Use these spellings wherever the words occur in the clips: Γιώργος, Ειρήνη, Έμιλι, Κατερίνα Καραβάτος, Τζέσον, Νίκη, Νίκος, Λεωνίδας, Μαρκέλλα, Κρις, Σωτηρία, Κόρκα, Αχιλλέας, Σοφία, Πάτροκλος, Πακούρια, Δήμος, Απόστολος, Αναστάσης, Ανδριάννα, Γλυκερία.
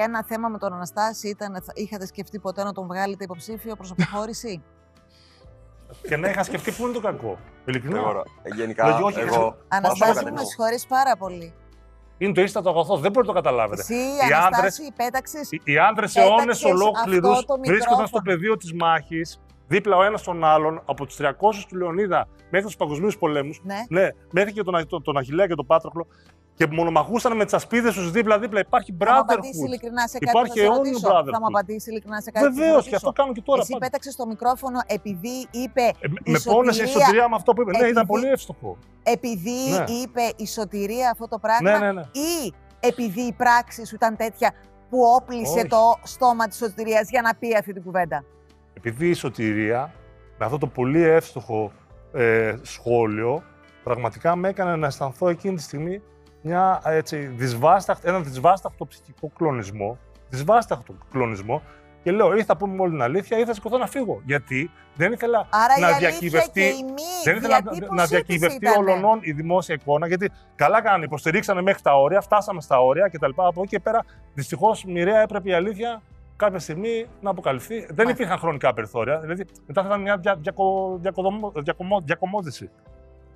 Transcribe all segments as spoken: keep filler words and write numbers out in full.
Ένα θέμα με τον Αναστάση ήταν, είχατε σκεφτεί ποτέ να τον βγάλετε υποψήφιο προς αποχώρηση? Και να είχα σκεφτεί πού είναι το κακό. Ειλικρινά. Γενικά, όχι, εγώ... Αναστάση, μου συγχωρείς πάρα πολύ. Είναι το ίστατο αγαθό, δεν μπορείτε να το καταλάβετε. Εσύ, οι Αναστάση, πέταξες... Οι άντρες αιώνες ολόκληρους βρίσκονταν στο πεδίο της μάχης, δίπλα ο ένας τον άλλον, από τους τριακόσιους του Λεωνίδα μέχρι τους Παγκοσμίους Πολέμους, ναι. Ναι, μέχρι και τον, τον Αχιλλέα και τον Πάτροκλο. Και μονομαχούσαν με τις ασπίδες τους δίπλα-δίπλα. Υπάρχει brotherhood. Υπάρχει αιώνιο brotherhood. Θα μου απαντήσει ειλικρινά σε κάτι? Βεβαίως, και αυτό κάνουν και τώρα. Εσύ πέταξες το μικρόφωνο επειδή είπε. Ε, με πόνεσε η Σωτηρία με αυτό που είπε. Επειδή, ναι, ήταν πολύ εύστοχο. Επειδή ναι. είπε η Σωτηρία αυτό το πράγμα, ναι, ναι, ναι. ή επειδή η πράξη σου ήταν τέτοια που όπλησε Όχι. το στόμα της Σωτηρίας για να πει αυτή την κουβέντα? Επειδή η Σωτηρία με αυτό το πολύ εύστοχο ε, σχόλιο πραγματικά με έκανε να αισθανθώ εκείνη τη στιγμή. Μια, έτσι, δυσβάσταχ, έναν δυσβάσταχτο ψυχικό κλονισμό, δυσβάσταχτο κλονισμό και λέω ή θα πούμε όλη την αλήθεια ή θα σηκωθώ να φύγω. Γιατί δεν ήθελα Άρα να διακυβευτεί, δεν ήθελα να διακυβευτεί ολονών η δημόσια εικόνα, γιατί καλά κάνανε, υποστηρίξανε μέχρι τα όρια, φτάσαμε στα όρια κτλ. Από εκεί και πέρα δυστυχώς μοιραία έπρεπε η αλήθεια κάποια στιγμή να αποκαλυφθεί. Μάλιστα. Δεν υπήρχαν χρονικά περιθώρια, δηλαδή μετά θα ήταν μια δια, διακο, διακοδομο, διακομο, διακομόδηση.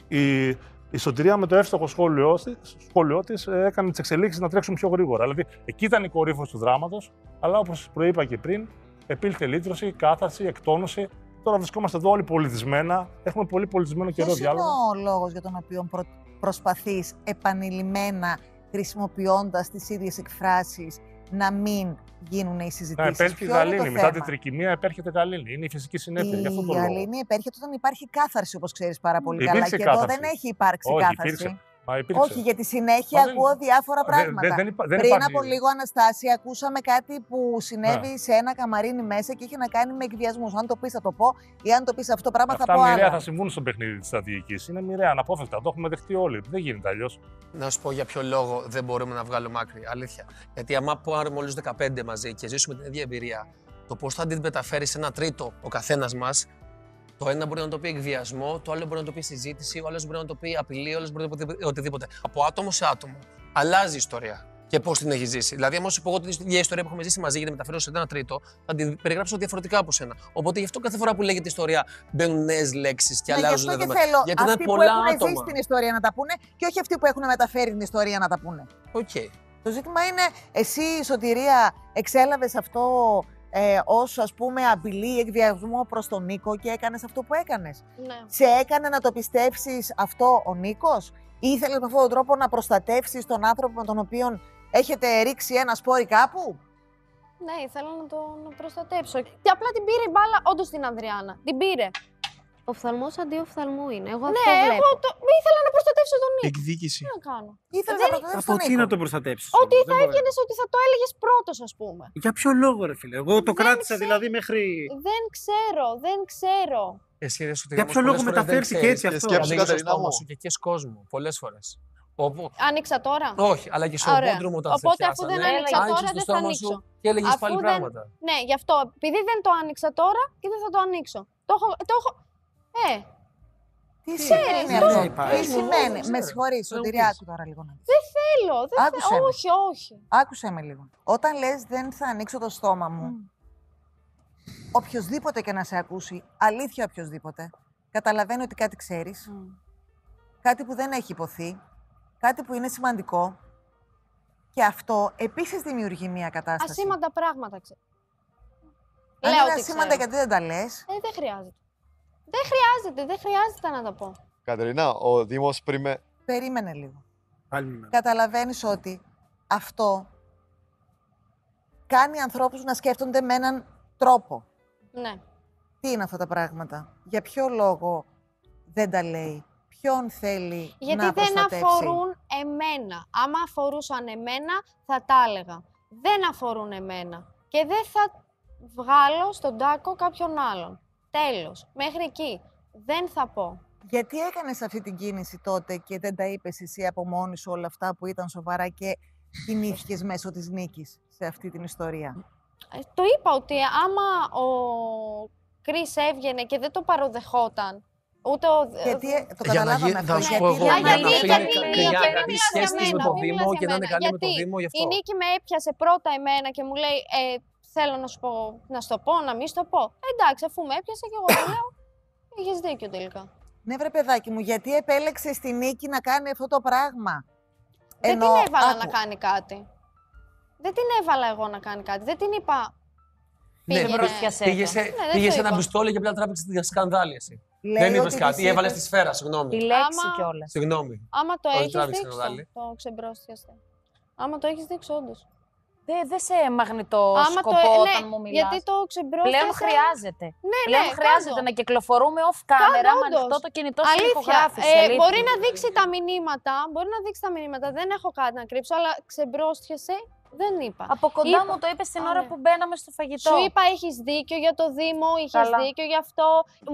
Η, Η Σωτηρία με το εύστοχο σχόλιο της έκανε τις εξελίξεις να τρέξουν πιο γρήγορα. Δηλαδή, εκεί ήταν η κορύφωση του δράματος, αλλά όπως προείπα και πριν, επήλθε λύτρωση, κάθαρση, εκτόνωση. Τώρα βρισκόμαστε εδώ όλοι πολιτισμένα. Έχουμε πολύ πολιτισμένο καιρό διάλογο. Ποιος είναι ο λόγος για τον οποίο προ... προσπαθείς επανειλημμένα, χρησιμοποιώντας τις ίδιες εκφράσεις, να μην γίνουν οι συζητήσεις? Επέρχεται η γαλήνη. Μετά την τρικυμία επέρχεται η γαλήνη. Είναι η φυσική συνέπεια. Η γαλήνη επέρχεται όταν υπάρχει κάθαρση, όπως ξέρεις πάρα πολύ καλά. Και εδώ δεν έχει υπάρξει Όχι, κάθαρση. Υπήρξε. Μα υπήρξε. Όχι, γιατί συνέχεια Μα ακούω δεν... διάφορα πράγματα. Δεν, δεν υπά... Πριν υπάρχει... από λίγο, Αναστάση, ακούσαμε κάτι που συνέβη ναι. σε ένα καμαρίνι μέσα και είχε να κάνει με εκβιασμούς. Αν το πεις, θα το πω, ή αν το πεις αυτό πράγμα, Αυτά θα πω άλλο. Αυτά μοιραία θα συμβούν στο παιχνίδι της στρατηγικής. Είναι μοιραία, αναπόφευκτα. Το έχουμε δεχτεί όλοι. Δεν γίνεται αλλιώς. Να σου πω για ποιο λόγο δεν μπορούμε να βγάλουμε άκρη. Αλήθεια. Γιατί άμα πάρουμε όλους δεκαπέντε μαζί και ζήσουμε την ίδια εμπειρία, το πώς θα την μεταφέρει σε ένα τρίτο ο καθένας μας. Το ένα μπορεί να το πει εκβιασμό, το άλλο μπορεί να το πει συζήτηση, ο άλλος μπορεί να το πει απειλή, ο άλλος μπορεί να το πει οτιδήποτε. Από άτομο σε άτομο αλλάζει η ιστορία και πώς την έχει ζήσει. Δηλαδή, άμα σου πω εγώ την ίδια ιστορία που έχουμε ζήσει μαζί και την μεταφέρω σε ένα τρίτο, θα την περιγράψω διαφορετικά από σένα. Οπότε γι' αυτό κάθε φορά που λέγεται ιστορία μπαίνουν νέες λέξεις και ναι, αλλάζουν τα δεδομένα. Γιατί είναι πολλά άτομα. Αυτοί που έχουν ζήσει την ιστορία να τα πούνε και όχι αυτοί που έχουν μεταφέρει την ιστορία να τα πούνε. Okay. Το ζήτημα είναι, εσύ, η Σωτηρία, εξέλαβες αυτό. Ε, ως, ας πούμε, απειλή, εκβιασμό προς τον Νίκο και έκανες αυτό που έκανες. Ναι. Σε έκανε να το πιστέψεις αυτό ο Νίκος? Ή ήθελες με αυτόν τον τρόπο να προστατεύσεις τον άνθρωπο με τον οποίο έχετε ρίξει ένα σπόρι κάπου? Ναι, ήθελα να τον προστατέψω. Και απλά την πήρε η μπάλα, όντως, την Ανδριάννα. Την πήρε. Οφθαλμός αντί οφθαλμού είναι. Εγώ αυτό ναι, βλέπω. Το... Ήθελα να προστατεύσω τον Νίκο. Εκδίκηση. Τι να κάνω. Ήθελα δεν... να προστατεύσω τον Νίκο. Από τι να τον προστατεύσεις? Ότι θα έβγαινε ότι θα το έλεγες πρώτος, ας πούμε. Για ποιο λόγο, ρε φίλε? Εγώ το δεν κράτησα ξέ... δηλαδή μέχρι. Δεν ξέρω, δεν ξέρω. Εσύ, εσύ, εσύ, για ποιο λόγο μεταφέρθηκε έτσι αυτό? Σκέψου κατά την άμα σου και εκεί κόσμο πολλές φορές. Όπου... Άνοιξα τώρα. Όχι, αλλά και στο πόντρουμο τα φτιάξανε. Οπότε αφού δεν άνοιξα τώρα, δεν θα ανοίξω. Και έλεγες πάλι πράγματα. Ναι, γι' αυτό. Επειδή δεν το άνοιξα τώρα και δεν θα το ανοίξω. Το έχω. Ε, τι ξέρεις, ναι, ναι, ναι, τι σημαίνει. Με συγχωρείς, Σωτηρία, άκου τώρα λίγο να δεις. Δεν θέλω, δεν θέλω, όχι, όχι. Άκουσέ με λίγο. Όταν λες δεν θα ανοίξω το στόμα μου, mm. οποιοςδήποτε και να σε ακούσει, αλήθεια οποιοςδήποτε, καταλαβαίνει ότι κάτι ξέρεις, mm. κάτι που δεν έχει υποθεί, κάτι που είναι σημαντικό και αυτό επίσης δημιουργεί μια κατάσταση. Ασήμαντα πράγματα ξέρεις. Αν είναι ασήμαντα γιατί δεν τα λες. Ε, δεν χρειάζεται. Δεν χρειάζεται, δεν χρειάζεται να τα πω. Κατερίνα, ο Δήμος πριν με... Περίμενε λίγο. Άλλη. Καταλαβαίνεις ότι αυτό κάνει ανθρώπους να σκέφτονται με έναν τρόπο. Ναι. Τι είναι αυτά τα πράγματα, για ποιο λόγο δεν τα λέει, ποιον θέλει Γιατί να προστατεύσει? Γιατί δεν αφορούν εμένα. Άμα αφορούσαν εμένα θα τα έλεγα. Δεν αφορούν εμένα και δεν θα βγάλω στον τάκο κάποιον άλλον. Τέλος. Μέχρι εκεί. Δεν θα πω. Γιατί έκανες αυτή την κίνηση τότε και δεν τα είπες εσύ από μόνη σου όλα αυτά που ήταν σοβαρά και κινήθηκες μέσω της νίκης σε αυτή την ιστορία? Ε, το είπα ότι άμα ο Κρις έβγαινε και δεν το παροδεχόταν Ούτε ο... Γιατί το καταλάβαμε για να... αυτό. Γιατί σχέσεις με το Δήμο και να είναι καλή με το Δήμο. Η Νίκη με έπιασε πρώτα εμένα και μου λέει θέλω να σου πω, να σου το πω, να μην σου το πω. Εντάξει, αφού με έπιασε και εγώ το λέω, είχες δίκιο τελικά. Ναι βρε παιδάκι μου, γιατί επέλεξες τη Νίκη να κάνει αυτό το πράγμα. Δεν Ενώ... την έβαλα άκου. να κάνει κάτι. Δεν την έβαλα εγώ να κάνει κάτι. Δεν την είπα. Ναι, πήγε σε ένα μπουστόλι και απλά τράπηξε τη σκανδάλη εσύ. Δεν είπες κάτι, είπες... έβαλες τη σφαίρα, συγγνώμη. Τη λέξη άμα... κιόλας. Συγγνώμη. Άμα το έχεις δείξει, το ξεμπρόστιασε. Άμα το έχεις δείξει, όντως. Δεν δε σε μαγνητοσκοπώ το, όταν ναι, μου μιλάς. Γιατί το ξεμπρόστιασε. Πλέον χρειάζεται. Ναι, ναι, πλέον χρειάζεται κάτω. να κυκλοφορούμε off camera με ανοιχτό το κινητό στην ηχογράφηση. Ε, μπορεί να δείξει τα μηνύματα, μπορεί να δείξει τα μηνύματα, δεν έχω κάτι να κρύψω, αλλά ξεμπρόστιασε. Δεν είπα. Από κοντά είπα. μου το είπε την Α, ώρα ναι. που μπαίναμε στο φαγητό. Σου είπα, έχεις δίκιο για το Δήμο, είχες Καλά. δίκιο γι' αυτό.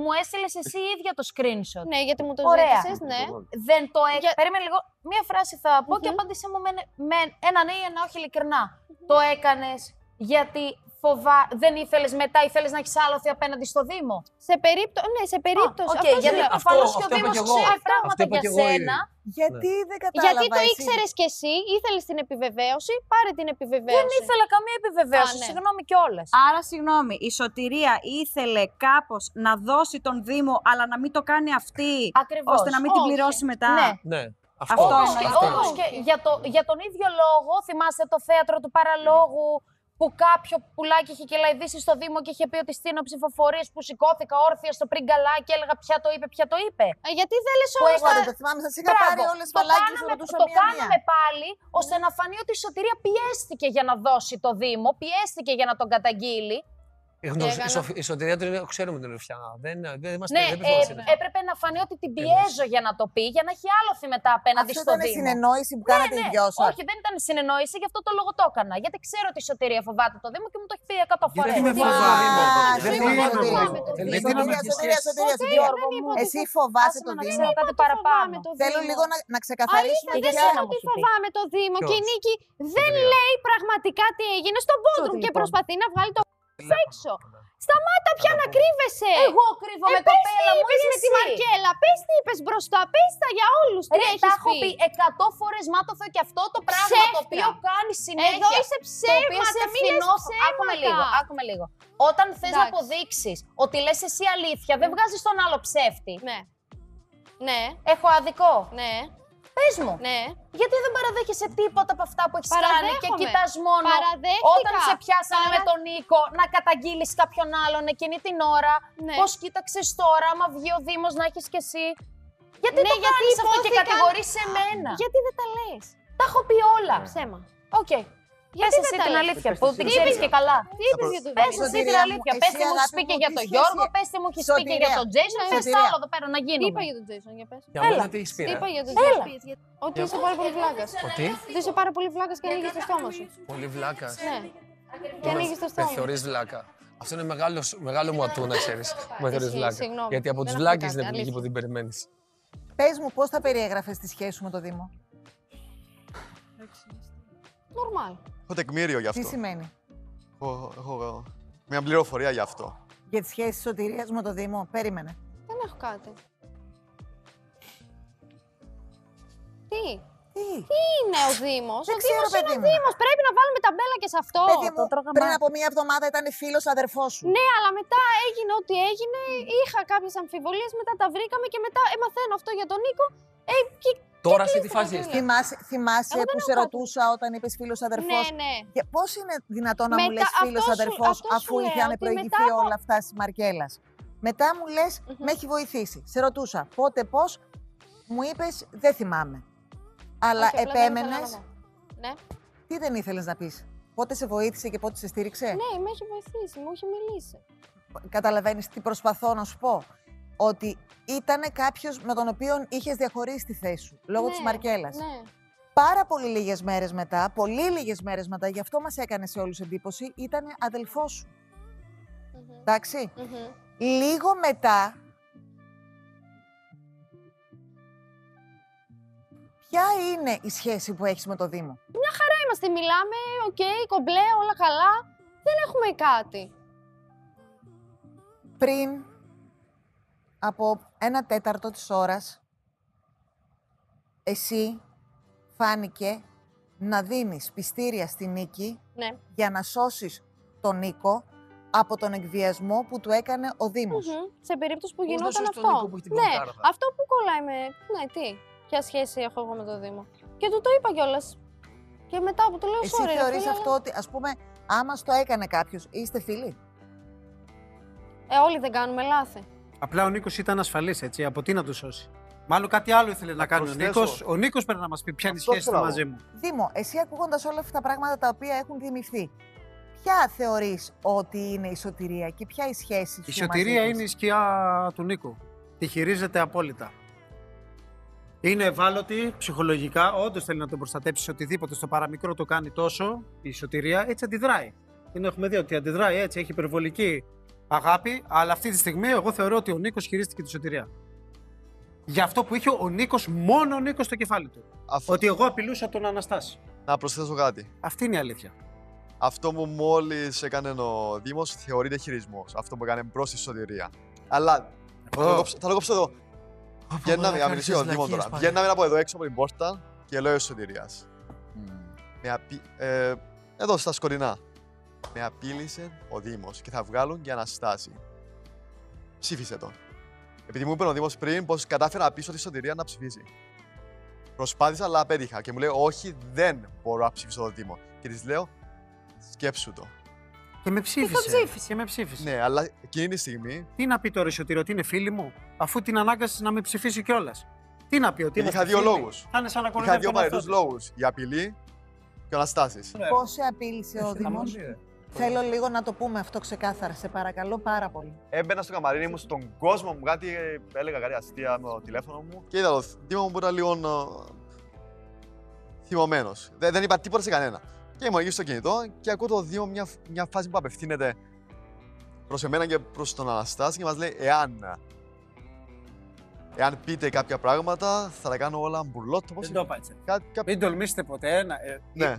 Μου έστειλες εσύ η ίδια το screenshot. Ναι, γιατί μου το ζήτησες, ναι. Δεν το έκανα. Για... Περίμενε λίγο. Μία φράση θα πω mm-hmm. και απάντησέ μου με, με ένα ναι ή ένα όχι, ειλικρινά. Mm-hmm. Το έκανες γιατί φοβά... δεν ήθελες μετά, ήθελες να έχεις άλοθη απέναντι στο Δήμο. Σε περίπτω... Ναι, σε περίπτωση. Okay, γιατί προφανώς και ο Δήμος ξέρει πράγματα για σένα. Γιατί ναι. δεν κατάλαβα. Γιατί το ήξερες κι εσύ, ήθελες την επιβεβαίωση, πάρε την επιβεβαίωση. Δεν ήθελα καμία επιβεβαίωση, ναι. συγγνώμη κιόλας. Άρα, συγγνώμη, η Σωτηρία ήθελε κάπως να δώσει τον Δήμο, αλλά να μην το κάνει αυτή, ακριβώς. ώστε να μην okay. την πληρώσει μετά. Ναι. ναι. Αυτό, αυτό, αυτό, αυτό. Όμως και για, το, για τον ίδιο λόγο, θυμάστε το θέατρο του παραλόγου, που κάποιο πουλάκι είχε κελαϊδίσει στο Δήμο και είχε πει ότι στείνω ψηφοφορίες που σηκώθηκα όρθια στο πριγκαλά και έλεγα ποια το είπε, ποια το είπε. Ε, γιατί δεν λες όλες τα... Εγώ το θυμάμαι, σας είχα Μπράβο. πάρει όλες βαλάκες, το, κάναμε, το μία, κάναμε μία. πάλι, ώστε να φανεί ότι η Σωτηρία πιέστηκε για να δώσει το Δήμο, πιέστηκε για να τον καταγγείλει. Έγανα... Η Σωτηρία την ξέρουμε την Ρουφιά. Δεν, δεν είμαστε ναι, δεν ε, ναι. Έπρεπε να φανεί ότι την πιέζω για να το πει, για να έχει άλοθη μετά απέναντι αυτό στο Δήμο. Αυτό ήταν η συνεννόηση που ναι, κάνατε οι δυο σας. Όχι, δεν ήταν συνεννόηση, γι' αυτό το λόγο το έκανα. Γιατί ξέρω ότι η Σωτηρία φοβάται το Δήμο και μου το έχει πει εκατό φορές. Δεν με φοβάμαι το Δήμο. Σωτηρία, Σωτηρία, Σωτηρία. Εσύ φοβάσαι το Δήμο. Θέλω λίγο να ξεκαθαρίσουμε. Δεν ξέρω ότι φοβάμαι το Δήμο και η Νίκη δεν λέει πραγματικά τι έγινε στον Πόντρουμ και προσπαθεί να βγάλει το. Έξω. Σταμάτα πια να κρύβεσαι! Εγώ κρύβω ε, με το πέλα μου, με τη Μαρκέλλα. Πες τι είπες μπροστά, πες τα για όλους. Τι έχεις πει. Τα έχω πει εκατό φορές, μάτωθω και αυτό το πράγμα ψεύτρα. το οποίο κάνει συνέχεια. Εδώ είσαι ψεύμα, δεν φινό... Άκουμε λίγο, άκουμε λίγο. Όταν θες να αποδείξεις ότι λες εσύ αλήθεια, δεν βγάζεις τον άλλο ψεύτη. Ναι. Ναι. Έχω αδικό. Ναι. Πες μου, ναι. γιατί δεν παραδέχεσαι τίποτα από αυτά που έχεις κάνει και κοιτάς μόνο όταν σε πιάσανε παρα... με τον Νίκο να καταγγείλεις κάποιον άλλον εκείνη την ώρα, ναι. πώς κοίταξες τώρα, άμα βγει ο Δήμος να έχεις κι εσύ. Γιατί ναι, το γιατί κάνεις υπόθηκαν... αυτό και κατηγορείς εμένα. Γιατί δεν τα λες. Τα έχω πει όλα. Ψέμα. Οκ. Okay. Γιατί πες εσύ την αλήθεια, που την ξέρεις και καλά. Τι είπες για τον Δήμο. Πες εσύ την αλήθεια. Πες τι μου έχεις πει και για τον Γιώργο, πες τι μου έχεις πει και για τον Τζέσον. Πες τα όλα εδώ πέρα να γίνουμε. Τι είπα για τον Τζέσον, για πες. Έλα. Τι είπα για τον Τζέσον. Ότι είσαι πάρα πολύ βλάκας. Ότι είσαι πάρα πολύ βλάκας και ανοίγεις το στόμα σου. Πολύ βλάκας. Ναι. Και ανοίγεις το στόμα σου. Με θεωρείς βλάκα. Αυτό είναι μεγάλο μου ατού να ξέρεις. Με θεωρείς βλάκα. Γιατί από τους βλάκες είναι επιλογή που την περιμένεις. Πες μου πώς θα περιέγραφες τη σχέση σου με τον Δήμο. Normal. Έχω τεκμήριο γι' αυτό. Τι σημαίνει. Έχω, έχω μια πληροφορία γι' αυτό. Για τις σχέσεις της Σωτηρίας με το Δήμο. Περίμενε. Δεν έχω κάτι. Τι. Τι, Τι είναι ο Δήμος. Δεν ο Δήμος ξέρω, είναι ο Δήμος. Πρέπει να βάλουμε ταμπέλα και σε αυτό. Παιδί μου, το πριν από μία εβδομάδα ήταν φίλος αδερφός σου. Ναι, αλλά μετά έγινε ό,τι έγινε. Mm. Είχα κάποιες αμφιβολίες, μετά τα βρήκαμε και μετά ε, μαθαίνω αυτό για τον Νίκο. Ε, και... Τώρα σε τι φάση είσαι. Θυμάσαι, θυμάσαι που σε ρωτούσα όταν είπες φίλος αδερφός. Ναι, ναι. Και πώς είναι δυνατόν να μετά, μου λες φίλος αδερφός σου, αφού είχαμε προηγηθεί από... όλα αυτά στις Μαρκέλλας. Μετά μου λες, mm-hmm. με έχει βοηθήσει. Σε ρωτούσα πότε, πώς, μου είπες, δεν θυμάμαι. Αλλά okay, επέμενες. Ναι. Τι δεν ήθελες να πεις. Πότε σε βοήθησε και πότε σε στήριξε. Ναι, με έχει βοηθήσει, μου έχει μιλήσει. Καταλαβαίνεις τι προσπαθώ να σου πω. Ότι ήτανε κάποιος με τον οποίο είχες διαχωρίσει τη θέση σου, λόγω ναι, της Μαρκέλλας. Ναι. Πάρα πολύ λίγες μέρες μετά, πολύ λίγες μέρες μετά, γι' αυτό μας έκανε σε όλους εντύπωση, ήτανε αδελφός σου. Mm-hmm. Εντάξει. Mm-hmm. Λίγο μετά... Ποια είναι η σχέση που έχεις με το Δήμο. Μια χαρά είμαστε, μιλάμε, οκ, okay, κομπλέ, όλα καλά. Δεν έχουμε κάτι. Πριν... από ένα τέταρτο της ώρας εσύ φάνηκε να δίνεις πιστήρια στη Νίκη, ναι, για να σώσεις τον Νίκο από τον εκβιασμό που του έκανε ο Δήμος. Mm-hmm. Σε περίπτωση που γινόταν αυτό. Νίκο που έχει την, ναι, αυτό που κολλάει με... Ναι, τι, ποια σχέση έχω εγώ με τον Δήμο. Και του το είπα κιόλας. Και μετά που το λέω, sorry. Εσύ θεωρείς αυτό αλλά... ότι, ας πούμε, άμα στο έκανε κάποιος, είστε φίλοι. Ε, όλοι δεν κάνουμε λάθη. Απλά ο Νίκος ήταν ασφαλής, έτσι, από τι να του σώσει. Μάλλον κάτι άλλο ήθελε να, να κάνει ο Νίκος. Ο Νίκος πρέπει να μας πει ποια είναι η σχέση του μαζί μου. Δήμο, εσύ ακούγοντας όλα αυτά τα πράγματα τα οποία έχουν δημιουργηθεί, ποια θεωρείς ότι είναι η σωτηρία και ποια η σχέση του? Η σωτηρία είναι η σκιά του Νίκου. Τη χειρίζεται απόλυτα. Είναι ευάλωτη ψυχολογικά, όντως θέλει να τον προστατέψει σε οτιδήποτε. Στο παραμικρό το κάνει τόσο. Η σωτηρία έτσι αντιδράει. Είναι, έχουμε δει ότι αντιδράει έτσι, έχει υπερβολική αγάπη. Αλλά αυτή τη στιγμή εγώ θεωρώ ότι ο Νίκος χειρίστηκε τη σωτηρία. Για αυτό που είχε ο Νίκος, μόνο ο Νίκος στο κεφάλι του. Αυτό... Ότι εγώ απειλούσα τον Αναστάση. Να προσθέσω κάτι. Αυτή είναι η αλήθεια. Αυτό που μόλις έκανε ο Δήμος θεωρείται χειρισμός. Αυτό που έκανε προς τη σωτηρία. Αλλά. Oh. Θα, το, θα το κόψω εδώ. Βγαίναμε να μιλήσει ο Δήμος τώρα. Βγαίναμε από εδώ έξω από την πόρτα και λέω της σωτηρίας. Mm. Με απει... ε, εδώ στα σκοτεινά. Με απείλησε ο Δήμος και θα βγάλουν και Αναστάση. Ψήφισε τον. Επειδή μου είπε ο Δήμος πριν πως κατάφερα πίσω τη σωτηρία να ψηφίσει. Προσπάθησα αλλά απέτυχα και μου λέει όχι, δεν μπορώ να ψηφίσω τον Δήμο. Και της λέω σκέψου το. Και με ψήφισε. ψήφισε. Και με ψήφισε. Ναι, αλλά εκείνη τη στιγμή. Τι να πει τώρα η Σωτηρία, ότι είναι φίλη μου, αφού την ανάγκασε να με ψηφίσει κιόλας. Τι να πει, ότι είναι. Είχα δύο λόγους. Είχα δύο παρελθούς λόγους. Η απειλή και ο Αναστάσης. Πώς σε απείλησε ο Δήμος? Θέλω λίγο να το πούμε αυτό ξεκάθαρα, σε παρακαλώ πάρα πολύ. Έμπαινα στο καμαρίνι μου, στον κόσμο μου, κάτι έλεγα κάτι αστεία με το τηλέφωνο μου. Και είδα το Δήμο μου που ήταν λίγο θυμωμένος. Δεν είπα τίποτα σε κανένα. Και ήμουν εκεί στο κινητό και ακούω το Δήμο μια, μια φάση που απευθύνεται προς εμένα και προς τον Αναστάση και μας λέει εάν, εάν πείτε κάποια πράγματα θα τα κάνω όλα μπουρλότ. Δεν το πάτσε. Κά, κά... Μην τολμήσετε ποτέ να... Ε, ναι.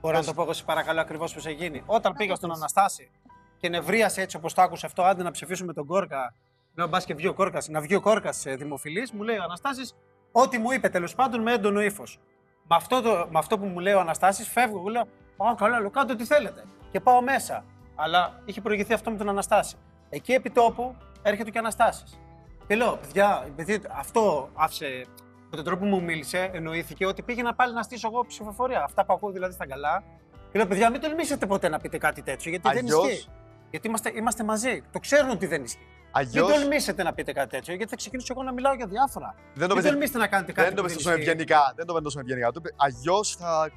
Μπορώ πώς... να το πω εγώ σε παρακαλώ ακριβώς πώς έγινε. Όταν πήγα στον Αναστάση και νευρίασε έτσι όπως το άκουσα αυτό, άντε να ψηφίσουμε τον Κόρκα, να μπας και βγει ο Κόρκας, να βγει ο Κόρκας δημοφιλής, μου λέει ο Αναστάσης ό,τι μου είπε τέλος πάντων με έντονο ύφος. Με αυτό, το, με αυτό που μου λέει ο Αναστάσης, φεύγω. Εγώ λέω: Πάω καλά, λέω: Κάντε ό,τι θέλετε. Και πάω μέσα. Αλλά είχε προηγηθεί αυτό με τον Αναστάση. Εκεί επί τόπου έρχεται και ο Αναστάσης. Και λέω: Παιδιά, παιδιά, αυτό άφησε. Με τον τρόπο που μου μίλησε, εννοήθηκε ότι πήγαινα πάλι να στήσω εγώ ψηφοφορία. Αυτά που ακούω δηλαδή στα καλά. Και λέω: Παιδιά, μην τολμήσετε ποτέ να πείτε κάτι τέτοιο, γιατί Αγιώς... δεν ισχύει. Γιατί είμαστε, είμαστε μαζί. Το ξέρουν ότι δεν ισχύει. Αγιώς... Μην τολμήσετε να πείτε κάτι τέτοιο, γιατί θα ξεκινήσω εγώ να μιλάω για διάφορα. Δεν μην τολμήσετε να κάνετε κάτι τέτοιο. Δεν το πέτω ευγενικά. Δεν το πέτω ευγενικά. Αγιώς θα.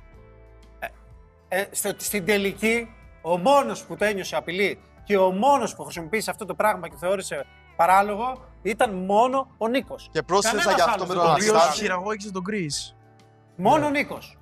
Ε, ε, στο, στην τελική, ο μόνος που το ένιωσε απειλή και ο μόνος που χρησιμοποίησε αυτό το πράγμα και θεώρησε παράλογο ήταν μόνο ο Νίκος. Και πρόσθεσα για αυτό με τον Αναστάση. Ο οποίος χειραγώγησε τον Κρις. Μόνο ο Νίκος.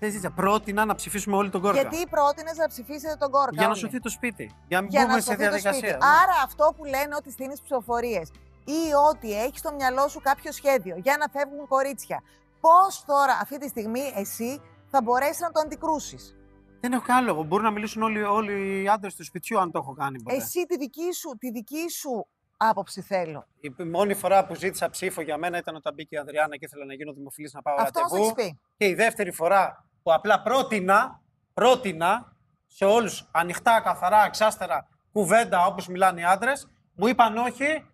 Δεν πρότεινα να ψηφίσουμε όλοι τον Κόρκα. Γιατί πρότεινες να ψηφίσετε τον Κόρκα? Για να όλοι. σωθεί το σπίτι. Για να μην μπούμε σε διαδικασία. Άρα αυτό που λένε ότι στείνεις ψηφοφορίες ή ότι έχεις στο μυαλό σου κάποιο σχέδιο για να φεύγουν κορίτσια. Πώς τώρα αυτή τη στιγμή εσύ θα μπορέσεις να το αντικρούσεις? Δεν έχω κανένα λόγο. Μπορούν να μιλήσουν όλοι, όλοι οι άντρες του σπιτιού αν το έχω κάνει ποτέ. Εσύ τη δική σου, τη δική σου άποψη θέλω. Η μόνη φορά που ζήτησα ψήφο για μένα ήταν όταν μπήκε η Ανδριάννα και ήθελα να γίνω δημοφιλής να πάω ραντεβού. Και η δεύτερη φορά. Που απλά πρότεινα, πρότεινα σε όλους ανοιχτά, καθαρά, εξάστερα κουβέντα όπως μιλάνε οι άντρες, μου είπαν όχι,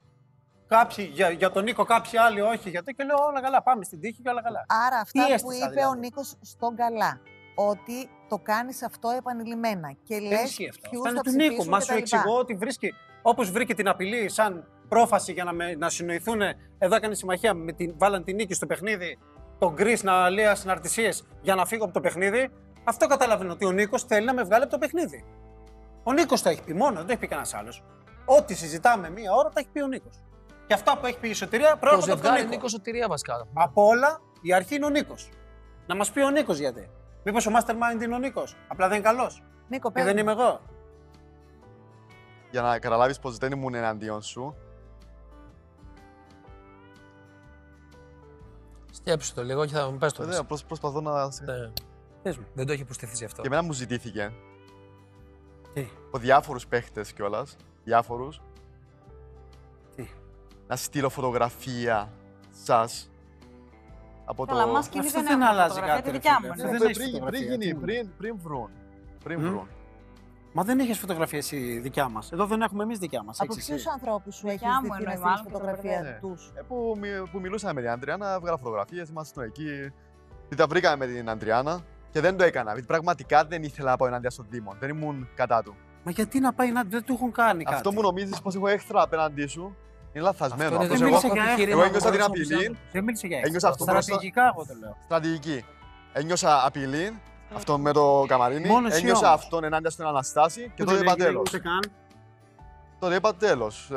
κάποιοι, για, για τον Νίκο κάποιοι άλλοι όχι, γιατί και λέω όλα καλά, πάμε στην τύχη και όλα καλά. Άρα αυτά τι που είπε δηλαδή ο Νίκος στον καλά, ότι το κάνεις αυτό επανειλημμένα και λες ποιους θα του Νίκου. Μα σου εξηγώ ότι βρίσκει, όπως βρήκε την απειλή σαν πρόφαση για να, με, να συνοηθούν, εδώ έκανε συμμαχία, με την, βάλαν την Νίκη στο παιχνίδι, τον Κρις να λέει συναρτησίες για να φύγω από το παιχνίδι, αυτό καταλαβαίνω ότι ο Νίκος θέλει να με βγάλει από το παιχνίδι. Ο Νίκος το έχει πει μόνο, δεν το έχει πει κανένας άλλος. Ό,τι συζητάμε μία ώρα τα έχει πει ο Νίκος. Και αυτά που έχει πει η Σωτηρία προέρχονται από τον Νίκο. Νίκο Σωτηρία βασικά. Από όλα η αρχή είναι ο Νίκος. Να μας πει ο Νίκος γιατί. Μήπως ο mastermind είναι ο Νίκος? Απλά δεν είναι καλός. Νίκο, και δεν είμαι εγώ. Για να καταλάβεις πως δεν ήμουν εναντίον σου. Σκέψου το λίγο και θα μου πες το. Βέβαια, προσπαθώ να... Ναι. Δεν το έχει υποστηθεί αυτό. Και εμένα μου ζητήθηκε Τι? Από διάφορους παίχτες κιόλας. Διάφορους. Τι? Να στείλω φωτογραφία σας. Από το... Καλά, αυτή δεν, δεν αλλάζει κάτι. Δικιά μου, ναι. Δεν πριν, πριν, γίνει, πριν, πριν βρουν. Πριν mm. βρουν. Μα δεν έχεις φωτογραφία εσύ δικιά μας. Εδώ δεν έχουμε εμείς δικιά μας. Από ποιους ανθρώπους σου έχεις δει την φωτογραφία τους? Ε, που, που μιλούσαμε με την Ανδριάννα, βγάλα φωτογραφίες, ήμασταν εκεί. Τι τα βρήκαμε με την Ανδριάννα και δεν το έκανα. Πραγματικά δεν ήθελα να πάω ενάντια στον Δήμο. Δεν ήμουν κατά του. Μα γιατί να πάει ενάντια, δεν του έχουν κάνει κάτι. Αυτό μου νομίζεις πως έχω έχθρα απέναντί σου. Είναι λαθασμένο. Αυτό δεν μίλησε για έχθρα. Εγώ ένιωσα την απειλή. Δεν μίλησε για έχθρα. Στρατηγικά, εγώ το λέω. Στρατηγική. Ένιωσα απειλή. Αυτό με το καμαρίνι. Ένιωσα αυτόν ενάντια στον Αναστάση και τότε είπα τέλος. Τότε είπα τέλος.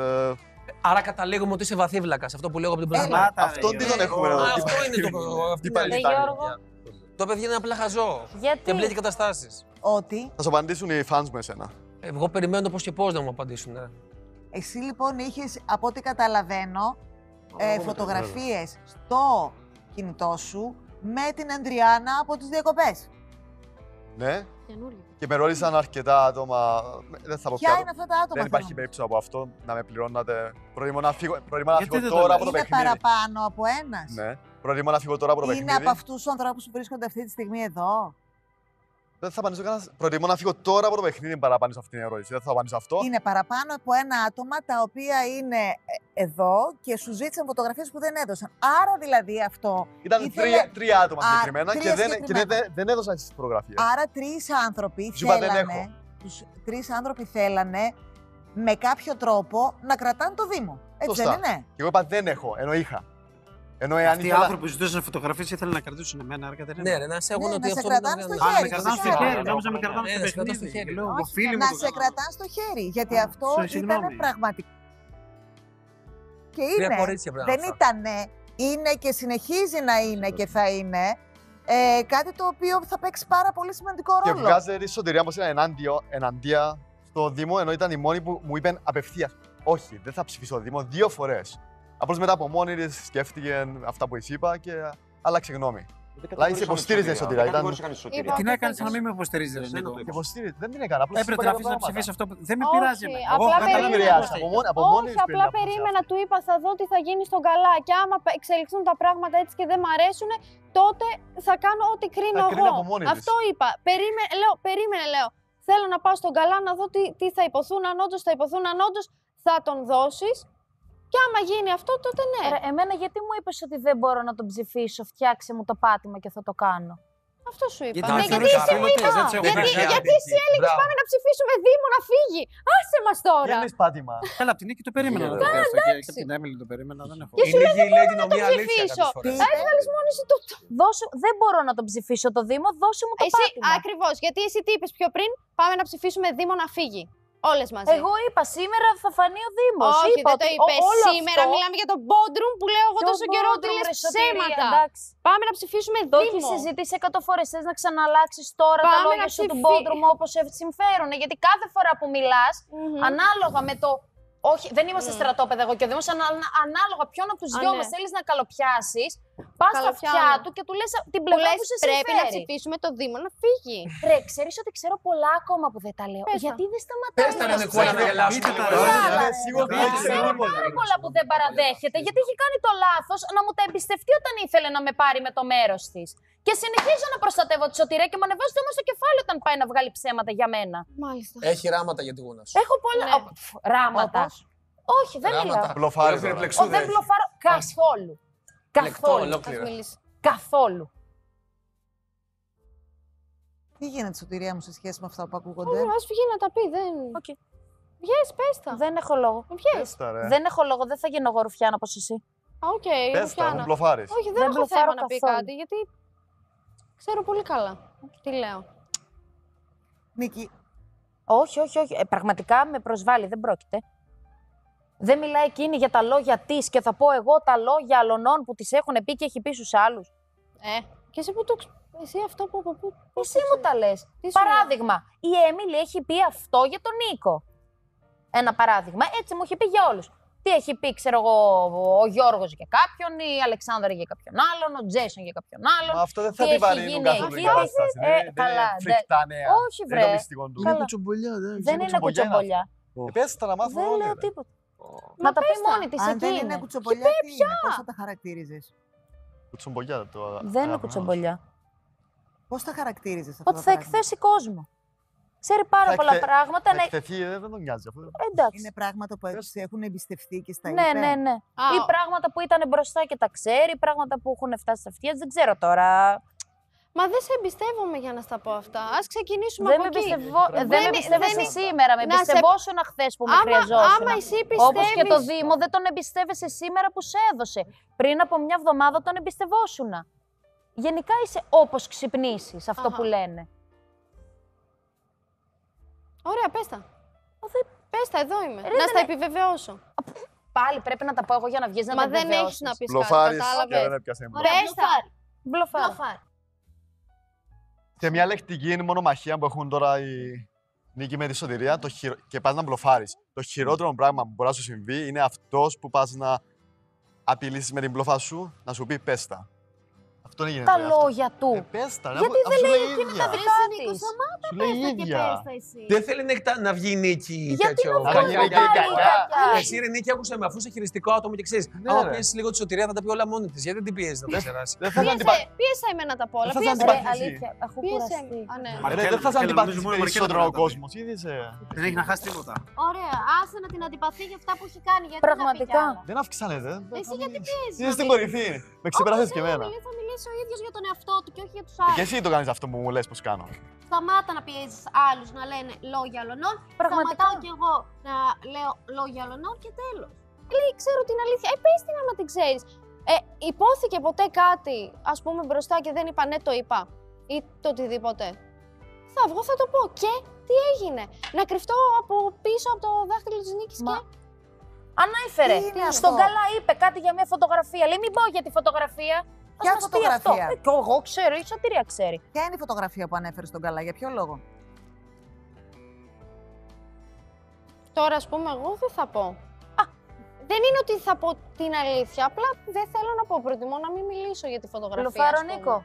Άρα καταλήγουμε ότι είσαι βαθύβλακας, αυτό που λέγω από την πλάκα. Αυτό τι τον έχουμε εδώ. Αυτό είναι το Γιώργο. Το παιδί είναι απλά χαζό. Και μπλέκει καταστάσεις. Ότι. Θα σου απαντήσουν οι fans με εσένα. Εγώ περιμένω πώς και πώς να μου απαντήσουν. Εσύ λοιπόν είχες, από ό,τι καταλαβαίνω, ε, φωτογραφίες στο κινητό σου με την Ανδριάννα από τις διακοπές. Ναι. Καινούργια. Και με ρώτησαν αρκετά άτομα. Δεν θα πω ποια είναι αυτά τα άτομα. Δεν υπάρχει περίπτωση από αυτό να με πληρώνατε. Προτιμώ να φύγω, προτιμώ να φύγω τώρα από το παιχνίδι. Είναι παραπάνω από ένας. Ναι. Προτιμώ να φύγω τώρα από το παιχνίδι. Είναι από αυτούς τους ανθρώπους που βρίσκονται αυτή τη στιγμή εδώ. Δεν θα απαντήσω κανένας. Προτιμώ να φύγω τώρα από το παιχνίδι παρά πάνω σε αυτήν την ερώτηση. Δεν θα απαντήσω αυτό. Είναι παραπάνω από ένα άτομα τα οποία είναι εδώ και σου ζήτησαν φωτογραφίες που δεν έδωσαν. Άρα δηλαδή αυτό. Ήταν ήθελε... τρία, τρία άτομα α, συγκεκριμένα, τρία και, συγκεκριμένα. Και δεν, δεν έδωσαν τις φωτογραφίες. Άρα τρεις άνθρωποι, θέλανε, τους, τρεις άνθρωποι θέλανε με κάποιο τρόπο να κρατάνε το Δήμο. Έτσι δεν είναι? Και εγώ είπα δεν έχω, ενώ είχα. Ενώ εάν αυτοί οι ήθελα... άνθρωποι που ζητούσαν φωτογραφίες ήθελαν να κρατήσουν εμένα, άρα καταρχήν. Ναι, να σε έχουν ότι αυτό δεν είναι. Να σε κρατάνε στο χέρι. Νόμιζα με κρατάνε στο χέρι. Να σε κρατάνε στο χέρι. Γιατί αυτό ήταν πραγματικό. Και είναι. Δεν ήταν. Είναι και συνεχίζει να είναι και θα είναι. Κάτι το οποίο θα παίξει πάρα πολύ σημαντικό ρόλο. Και βγάζει η Σωτηρία μας εναντία στο Δήμο, ενώ ήταν η μόνη που μου είπαν απευθείας. Όχι, δεν θα ψηφίσω Δήμο δύο φορές. Απλώς μετά από μόνη της σκέφτηκε αυτά που της είπα και άλλαξε γνώμη. Αλλά είσαι υποστήριζε η Σωτηρία. Τι να έκανε να μην με υποστηρίζει, δεν είναι. Δεν την έκανα. Έπρεπε να αφήσει να ψηφίσει αυτό. Δεν με πειράζει. Όχι, απλά περίμενα. Του είπα, θα δω τι θα γίνει στον καλά. Και άμα εξελιχθούν τα πράγματα έτσι και δεν μ' αρέσουν, τότε θα κάνω ό,τι κρίνω εγώ. Αυτό είπα. Περίμενε, λέω. Θέλω να πάω στον καλά να δω τι θα υποθούν. Αν όντως θα υποθούν, αν όντως θα τον δώσει. Και άμα γίνει αυτό, τότε ναι. Ρε, εμένα γιατί μου είπες ότι δεν μπορώ να τον ψηφίσω, φτιάξε μου το πάτημα και θα το κάνω. Αυτό σου είπα. Ναι, γιατί εσύ μου είπες, γιατί εσύ έλεγες πάμε να ψηφίσουμε Δήμο να φύγει. Άσε μας τώρα. Δεν λες πάτημα. Έλα, από την Νίκη το περίμενα. Και από την Έμιλι το περίμενα, δεν έχω. Και σου λέει δεν μπορώ να τον ψηφίσω. Έβγαλες μόνη σου το... Δεν μπορώ να τον ψηφίσω το Δήμο, δώσε μου το πάτημα. Ακριβώς, γιατί εσύ τι είπες πιο πριν, πάμε να ψηφίσουμε Δήμο να φύγει. Όλες μαζί. Εγώ είπα σήμερα θα φανεί ο Δήμος. Όχι, είπα, δεν το είπες. Σήμερα αυτό... μιλάμε για τον Bodrum που λέω εγώ τόσο καιρό ότι λες ψέματα. Εντάξει. Πάμε να ψηφίσουμε Δήμο. Το έχεις συζητήσει εκατό φορές. Θες να ξαναλλάξεις τώρα πάμε τα λόγια ψηφί... σου του Bodrum όπως συμφέρουν. Γιατί κάθε φορά που μιλάς, mm-hmm. ανάλογα mm-hmm. με το. Όχι, δεν είμαστε mm. στρατόπεδα εγώ και ο Δήμος. Ανα... Ανάλογα ποιον από τους δυο μας θέλεις να καλοπιάσεις. Πας στα αυτιά του και του λες την πλευρά που σε συμφέρει. Πρέπει να ψηφίσουμε το Δήμο να φύγει. Ρε, ξέρεις ότι ξέρω πολλά ακόμα που δεν τα λέω. Γιατί δεν σταματάω. Πες τα να γελάσουμε. Ξέρω πάρα πολλά που δεν παραδέχεται. Γιατί έχει κάνει το λάθος να μου τα εμπιστευτεί όταν ήθελε να με πάρει με το μέρος της. Και συνεχίζω να προστατεύω τη Σωτηρία και μου ανεβάζει το όμως το κεφάλι όταν πάει να βγάλει ψέματα για μένα. Μάλιστα. Έχει ράματα για τη γούνα σου. Έχω πολλά. Ράματα. Όχι, δεν μιλάω. Δεν μπλοφάρω καθόλου. Καθόλου. Καθόλου. Τι γίνεται, Σωτηρία μου, σε σχέση με αυτά που ακούγονται? Ας πηγαίνει να τα πει, δεν... Okay. Βγες, πες τα. Δεν έχω λόγο. Βγες. Δεν έχω λόγο, δεν θα γίνω εγώ ρουφιάνα όπως εσύ. Οκ, okay, ρουφιάνα. Μου μπλοφάρεις. Όχι, δεν, δεν έχω θέμα να πει κάτι, γιατί ξέρω πολύ καλά τι λέω. Νίκη. Όχι, όχι, όχι. Ε, πραγματικά με προσβάλλει, δεν πρόκειται. Δεν μιλάει εκείνη για τα λόγια της και θα πω εγώ τα λόγια αλωνών που της έχουν πει και έχει πει στους άλλους. Ε, και εσύ που το εσύ αυτό που από πού... Εσύ μου τα λες. Παράδειγμα, η Έμιλι έχει πει αυτό για τον Νίκο. Ένα παράδειγμα, έτσι μου έχει πει για όλους. Τι έχει πει, ξέρω εγώ, ο Γιώργος για κάποιον, η Αλεξάνδρα για κάποιον άλλον, ο Τζέσον για κάποιον άλλον. Μα αυτό δεν θα την βαρύνουν καθόλου την κατάσταση. Όχι βρε. Δεν είναι κουτσομπολιά. Δεν είναι κουτσομπολιά. Πες τα να μάθουμε όλοι. Δεν λέω τίποτα. Να τα πει μόνη της εκεί. Αν δεν είναι κουτσομπολιά, τι είναι, πώς θα τα χαρακτήριζες? Κουτσομπολιά το αγαπημένο. Δεν είναι κουτσομπολιά. Πώς τα χαρακτήριζες αυτά τα πράγματα? Ότι θα εκθέσει κόσμο. Ξέρει πάρα πολλά εκθε... πράγματα. Θα εκθεθεί, να... δεν τον νοιάζει. Εντάξει. Είναι πράγματα που έχουν εμπιστευτεί και στα ίδια. Ναι, ναι, ναι. Oh. Ή πράγματα που ήταν μπροστά και τα ξέρει, πράγματα που έχουν φτάσει στα αυτιά. Δεν ξέρω τώρα. Μα δεν σε εμπιστεύομαι για να στα πω αυτά. Ας ξεκινήσουμε δεν από εκεί. Εμπιστευω... Δεν, δεν με εμπιστεύεσαι δεν... σήμερα, με εμπιστευόσουν σε... χθες που άμα, με χρειαζόσουν. Άμα εσύ πιστεύεις... Όπως και το Δήμο δεν τον εμπιστεύεσαι σήμερα που σε έδωσε. Πριν από μια εβδομάδα τον εμπιστευόσουν. Γενικά είσαι όπως ξυπνήσεις, αυτό που λένε. Ωραία, πες τα. Δε... Πες τα, εδώ είμαι. Ρε, να στα είναι... επιβεβαιώσω. Πάλι πρέπει να τα πω εγώ για να βγεις να τα επιβεβαιώσεις. Μα δεν έχεις να πεις κάτι, κατάλαβες. Πες τα. Μπλοφάρι. Και μια λεκτική είναι μόνο μαχία που έχουν τώρα η Νίκη με τη Σωτηρία το χειρο... και πας να μπλοφάρεις. Το χειρότερο πράγμα που μπορεί να σου συμβεί είναι αυτός που πας να απειλήσεις με την μπλοφά σου να σου πει πες τα. Αυτό δεν γίνεται. Τα λόγια του. Ε, πες τα, γιατί δεν λέει εκείνη τα δικά της. Σου λέει η ίδια. Δεν θέλει να βγει η Νίκη τέτοιο. Εσύ ρε Νίκη, άκουσα με, αφού είσαι χειριστικό άτομο και ξέρεις. Άμα πιέσεις λίγο τη Σωτηρία θα τα πει όλα μόνη της. Γιατί δεν την πιέζεις να τα ξεράσει. Πίεσα εμένα τα πόλα. Δεν θα αντιπαθήσεις. Δεν θα σε αντιπαθήσεις περισσότερο ο κόσμος. Δεν έχει να χάσει τίποτα. Ωραία, άσε να την αντιπαθεί για αυτά που έχει κάνει. Πραγματικά. Δεν αυξάνεται. Εσύ γιατί πιέζεις? Είναι στην κορυφή. Με ξεπεράσεις και εμένα. Ο ίδιος για τον εαυτό του και όχι για τους άλλους. Και εσύ το κάνεις αυτό που μου λες πως κάνω. Σταμάτα να πιέζεις άλλους να λένε λόγια αλωνών. Σταματάω κι εγώ να λέω λόγια αλωνών και τέλος. Λέει, ξέρω την αλήθεια. Ε, πες την άμα την ξέρεις. Ε, υπόθηκε ποτέ κάτι, ας πούμε, μπροστά και δεν είπα ναι, το είπα ή το οτιδήποτε? Θα βγω, θα το πω. Και τι έγινε? Να κρυφτώ από πίσω από το δάχτυλο της Νίκης Μα... και... Ανάφερε. Στον καλά είπε κάτι για μια φωτογραφία. Λέει, μην πω για τη φωτογραφία. Ποια φωτογραφία? Αυτό. Εγώ ξέρω, η Σωτηρία ξέρει. Ποια είναι η φωτογραφία που ανέφερε στον καλά, για ποιο λόγο? Τώρα, ας πούμε, εγώ δεν θα πω. Α, δεν είναι ότι θα πω την αλήθεια, απλά δεν θέλω να πω. Προτιμώ να μην μιλήσω για τη φωτογραφία. Λουφάρο, Νίκο.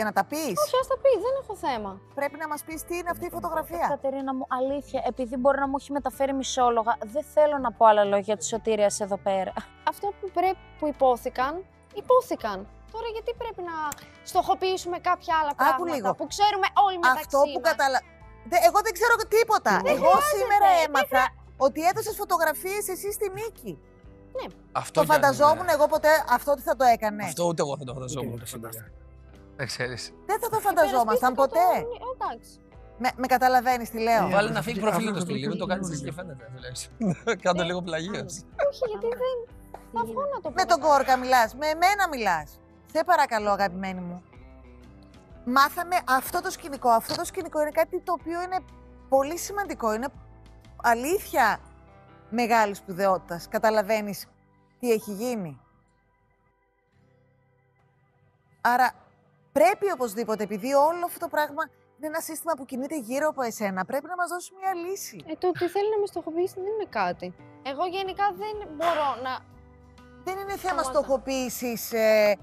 Για να τα πεις. Όχι, ας τα πει, δεν έχω θέμα. Πρέπει να μας πεις τι είναι αυτή η φωτογραφία. Κατερίνα μου, αλήθεια, επειδή μπορεί να μου έχει μεταφέρει μισόλογα, δεν θέλω να πω άλλα λόγια της Σωτηρίας εδώ πέρα. Αυτό που, πρέπει, που υπόθηκαν, υπόθηκαν. Τώρα γιατί πρέπει να στοχοποιήσουμε κάποια άλλα Άκου πράγματα λίγο. που ξέρουμε όλοι μεταξύ Αυτό που καταλα... Εγώ δεν ξέρω τίποτα. Δεν Εγώ σήμερα δε, έμαθα δε... ότι έδωσες φωτογραφίες εσύ στη Νίκη. Ναι. Αυτό το φανταζόμουν εγώ ποτέ αυτό ότι θα το έκανε. Αυτό ούτε εγώ θα το φανταζόμουν. Δεν ξέρεις. Δεν θα το φανταζόμασταν ποτέ. Το... Εντάξει. Με, με καταλαβαίνεις τι λέω. Βάλε να φύγει προφίλ το στυλί, μην το κάνεις εσύ και φαίνεται. Κάντο λίγο πλαγίος. Όχι, γιατί δεν... Θα βγω να το πω. Με τον Κόρκα μιλάς, με εμένα μιλάς. Σε παρακαλώ, αγαπημένη μου. Μάθαμε αυτό το σκηνικό. Αυτό το σκηνικό είναι κάτι το οποίο είναι πολύ σημαντικό. Είναι αλήθεια μεγάλης σπουδαιότητας. Καταλαβαίνεις τι έχει γίνει. Άρα... Πρέπει οπωσδήποτε, επειδή όλο αυτό το πράγμα είναι ένα σύστημα που κινείται γύρω από εσένα, πρέπει να μας δώσει μια λύση. Ε, το ότι θέλει να με στοχοποιήσει δεν είναι κάτι. Εγώ γενικά δεν μπορώ να... Δεν είναι θέμα στοχοποίησης... Ε...